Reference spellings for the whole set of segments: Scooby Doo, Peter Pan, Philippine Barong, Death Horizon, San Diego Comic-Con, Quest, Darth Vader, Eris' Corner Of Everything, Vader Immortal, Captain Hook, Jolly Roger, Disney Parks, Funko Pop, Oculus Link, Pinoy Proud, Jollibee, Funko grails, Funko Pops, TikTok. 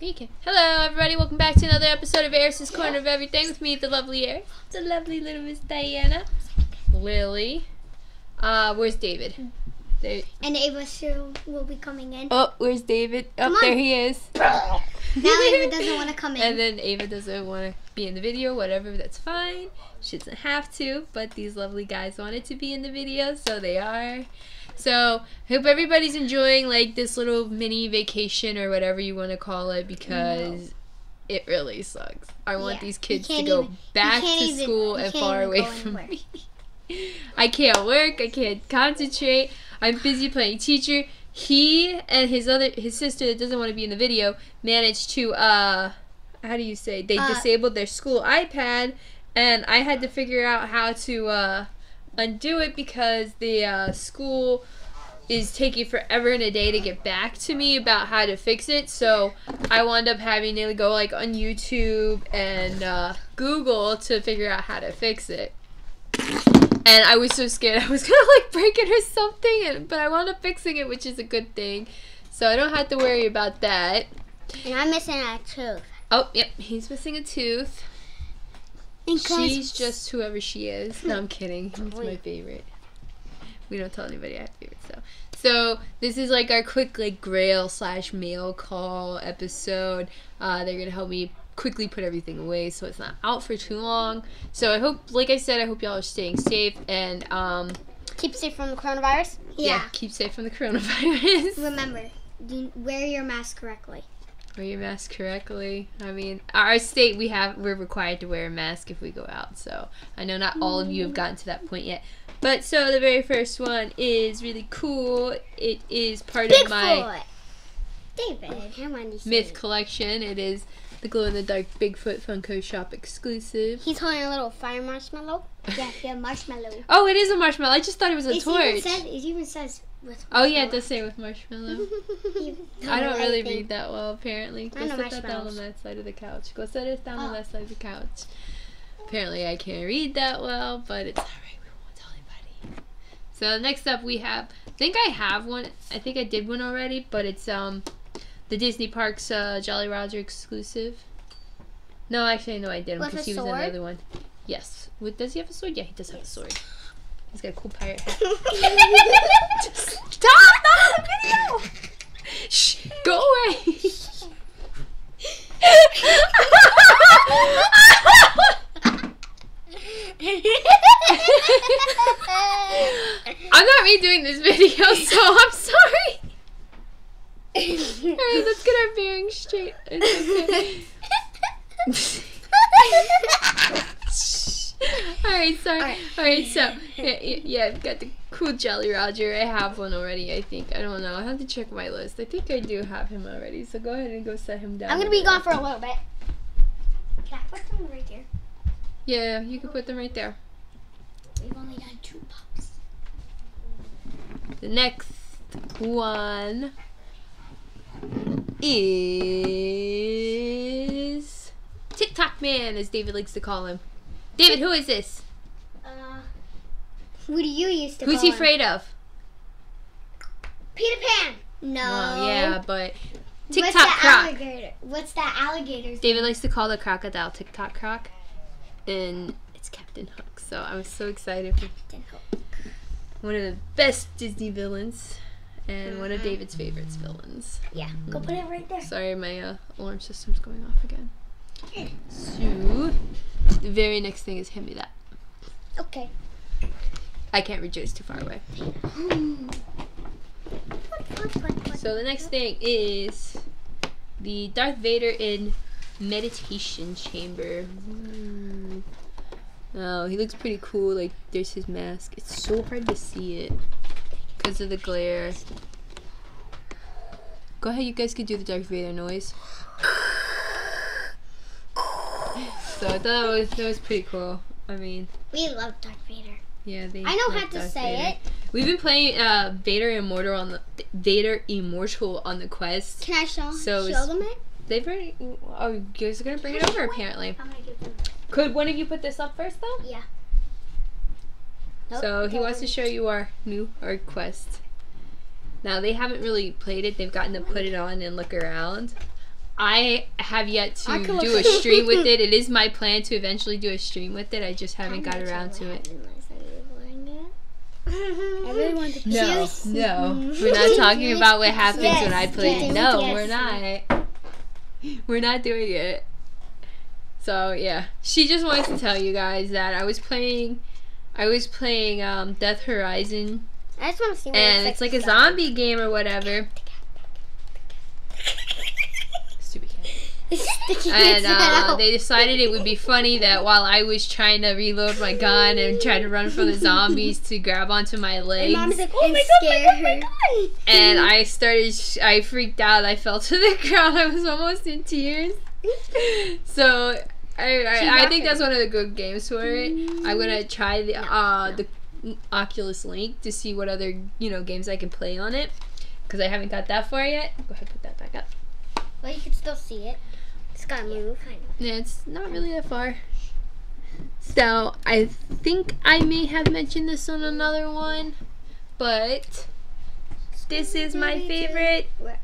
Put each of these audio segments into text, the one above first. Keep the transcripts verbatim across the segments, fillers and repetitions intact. Thank you. Hello, everybody. Welcome back to another episode of Eris' Corner of Everything with me, the lovely Eris. The lovely little Miss Diana. Lily. Uh, where's David? Mm. David. And Ava sure will be coming in. Oh, where's David? Oh, there he is. Now Ava doesn't want to come in. And then Ava doesn't want to be in the video, whatever, that's fine. She doesn't have to, but these lovely guys wanted to be in the video, so they are. So, hope everybody's enjoying like this little mini vacation or whatever you want to call it, because no. it really sucks. I want yeah. these kids to go even, back to even, school and far away from anywhere. me. I can't work. I can't concentrate. I'm busy playing teacher. He and his other his sister that doesn't want to be in the video managed to uh how do you say they uh, disabled their school iPad, and I had to figure out how to uh undo it because the uh, school is taking forever and a day to get back to me about how to fix it. So I wound up having to go like on YouTube and uh, Google to figure out how to fix it. And I was so scared I was gonna like break it or something, and, but I wound up fixing it, which is a good thing. So I don't have to worry about that. And I'm missing a tooth. Oh, yep, he's missing a tooth. She's just whoever she is. No, I'm kidding. It's my favorite. We don't tell anybody I have favorites, so. So this is like our quick like grail slash mail call episode. Uh, they're gonna help me quickly put everything away so it's not out for too long. So I hope, like I said, I hope y'all are staying safe and um. Keep safe from the coronavirus. Yeah. yeah keep safe from the coronavirus. Remember, you wear your mask correctly. Wear your mask correctly. I mean, our state, we have, we're required to wear a mask if we go out. So I know not all of you have gotten to that point yet. But so the very first one is really cool. It is part Big of my David, how myth saying? collection. It is the glow-in-the-dark Bigfoot Funko Shop exclusive. He's holding a little fire marshmallow. Yeah, yeah, marshmallow. Oh, it is a marshmallow. I just thought it was a it's torch. Even said, it even says... With oh yeah, it does say with marshmallow. I don't really read that well, apparently. Go set that down on that side of the couch. Go set it down oh. on that side of the couch. Apparently I can't read that well, but it's alright, we won't tell anybody. So next up we have, I think I have one, I think I did one already, but it's um the Disney Parks uh, Jolly Roger exclusive. No, actually no I didn't, because he was another one. Yes. With, does he have a sword? Yeah, he does have a sword. He's got a cool pirate hat. Stop! Not on the video! Shh! Go away! I'm not redoing this video, so I'm sorry! Alright, let's get our bearings straight. It's okay. Alright, sorry. Alright, All right, so, yeah, yeah, I've got the cool Jolly Roger. I have one already, I think. I don't know. I have to check my list. I think I do have him already, so go ahead and go set him down. I'm going to be gone for a little bit. Can I put them right there? Yeah, you can put them right there. We've only done two pops. The next one is... TikTok Man, as David likes to call him. David, who is this? Uh, who do you used to Who's he afraid him? of? Peter Pan. No. Well, yeah, but TikTok What's Croc. Alligator? What's that alligator? David likes to call the crocodile TikTok Croc, and it's Captain Hook. So I was so excited for Captain Hook, one of the best Disney villains, and mm-hmm. one of David's favorites villains. Yeah, mm-hmm. go put it right there. Sorry, my uh, alarm system's going off again. So, the very next thing is hand me that. Okay. I can't reach it, it's too far away. So the next thing is the Darth Vader in meditation chamber. Ooh. Oh, he looks pretty cool. Like, there's his mask. It's so hard to see it because of the glare. Go ahead, you guys could do the Darth Vader noise. So I thought that was, that was pretty cool. I mean, we love Darth Vader. Yeah, they. I know how to Darth say Vader. it. We've been playing uh, Vader Immortal on the Vader Immortal on the Quest. Can I show, so show them it? They've already. Oh, you guys are gonna bring it over apparently. I'm gonna give them. Could one of you put this up first though? Yeah. Nope, so he wants to show you our new our Quest. Now they haven't really played it. They've gotten to put it on and look around. I have yet to do a stream with it. It is my plan to eventually do a stream with it. I just haven't got around to it. I really want to play. No, no. We're not talking about what happens yes, when I play yes, it. No, yes. we're not. We're not doing it. So, yeah. She just wanted to tell you guys that I was playing... I was playing um, Death Horizon. I just want to see what And it's like, it's like a zombie game or whatever. Stupid cat. And uh, they decided it would be funny that while I was trying to reload my gun and trying to run from the zombies to grab onto my legs. And Mom's like, oh my god, my god, my god. And I started, sh I freaked out. I fell to the ground. I was almost in tears. So... I, I, I think that's one of the good games for it. I'm gonna try the uh, the Oculus Link to see what other you know games I can play on it, because I haven't got that far yet. Go ahead, put that back up. Well, you can still see it. It's gotta move. Yeah, it's not really that far. So I think I may have mentioned this on another one, but this is my favorite. Where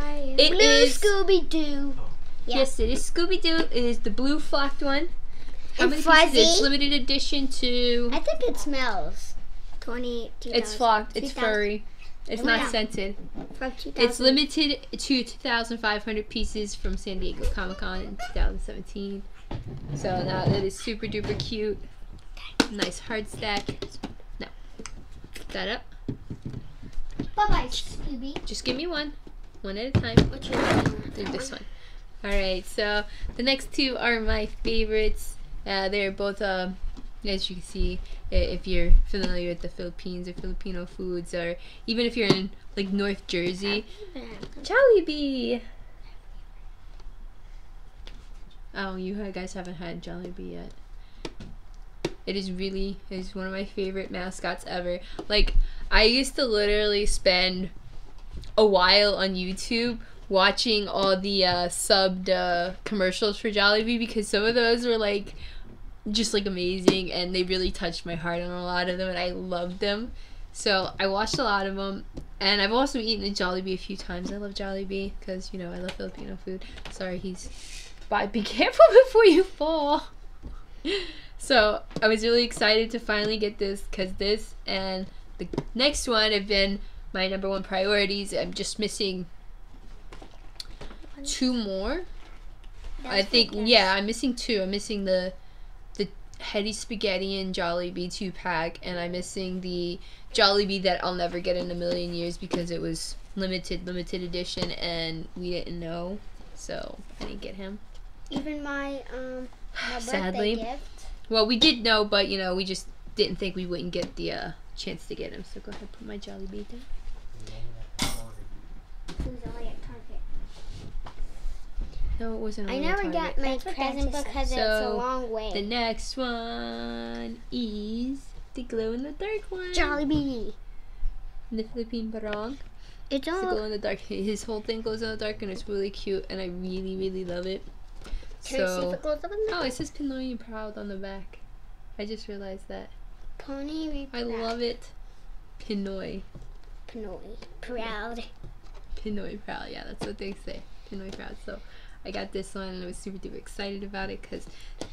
I it Blue is Scooby Doo. Yeah. Yes, it is Scooby Doo. It is the blue flocked one. How many pieces? It's limited edition to. I think it smells. Twenty. It's flocked. It's furry. It's not scented. From it's limited to two thousand five hundred pieces from San Diego Comic-Con in two thousand seventeen. So now it is super duper cute. Nice hard stack. Now, put that up. Bye bye, Scooby. Just give me one, one at a time. What's your name? Do this one. Alright, so the next two are my favorites. Uh, they're both, um, as you can see, if you're familiar with the Philippines or Filipino foods, or even if you're in like North Jersey, Jollibee. Oh, you guys haven't had Jollibee yet. It is really, it is one of my favorite mascots ever. Like, I used to literally spend a while on YouTube watching all the uh, subbed uh, commercials for Jollibee, because some of those were like just like amazing, and they really touched my heart on a lot of them, and I loved them. So I watched a lot of them, and I've also eaten at Jollibee a few times. I love Jollibee because you know I love Filipino food. Sorry, he's. But be careful before you fall. So I was really excited to finally get this, because this and the next one have been my number one priorities. I'm just missing two more. That's I think yeah I'm missing two. I'm missing the the Heady Spaghetti and Jollibee two pack, and I'm missing the Jollibee that I'll never get in a million years because it was limited limited edition and we didn't know, so I didn't get him. Even my um my sadly gift. Well, we did know, but you know we just didn't think we wouldn't get the uh chance to get him. So go ahead and put my Jollibee down. No, it wasn't. I never got my present because it's a long way. The next one is the glow in the dark one. Jollibee. The Philippine Barong. It's a glow in the dark. His whole thing goes in the dark, and it's really cute, and I really, really love it. Can I see if it goes up in the dark? Oh, it says Pinoy Proud on the back. I just realized that. Pony. I love it. Pinoy. Pinoy Proud. Pinoy Proud. Yeah, that's what they say. Pinoy Proud. So. I got this one, and I was super duper excited about it, because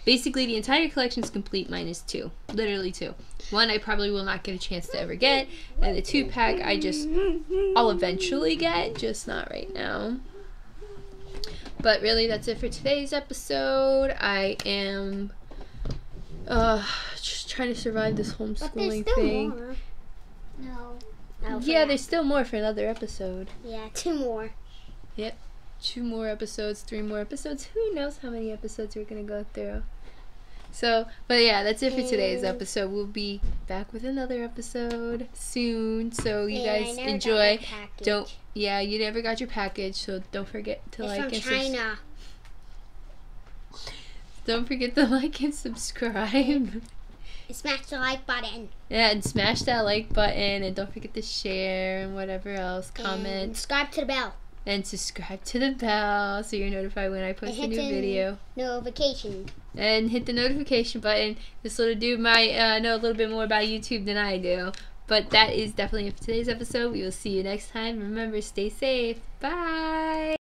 basically the entire collection is complete minus two. Literally two. One I probably will not get a chance to ever get, and the two pack I just, I'll eventually get, just not right now. But really, that's it for today's episode. I am uh, just trying to survive this homeschooling but thing. More. No. Oh, yeah, there's still more for another episode. Yeah, two more. Yep. Two more episodes, three more episodes. Who knows how many episodes we're gonna go through? So, but yeah, that's it for today's episode. We'll be back with another episode soon. So you yeah, guys enjoy. Don't yeah, you never got your package, so don't forget to it's like and China. Don't forget to like and subscribe. Smash the like button. Yeah, and smash that like button, and don't forget to share and whatever else. Comment. And subscribe to the bell. And subscribe to the bell so you're notified when I post a new video. Notification. And hit the notification button. This little dude might uh, know a little bit more about YouTube than I do. But that is definitely it for today's episode. We will see you next time. Remember, stay safe. Bye.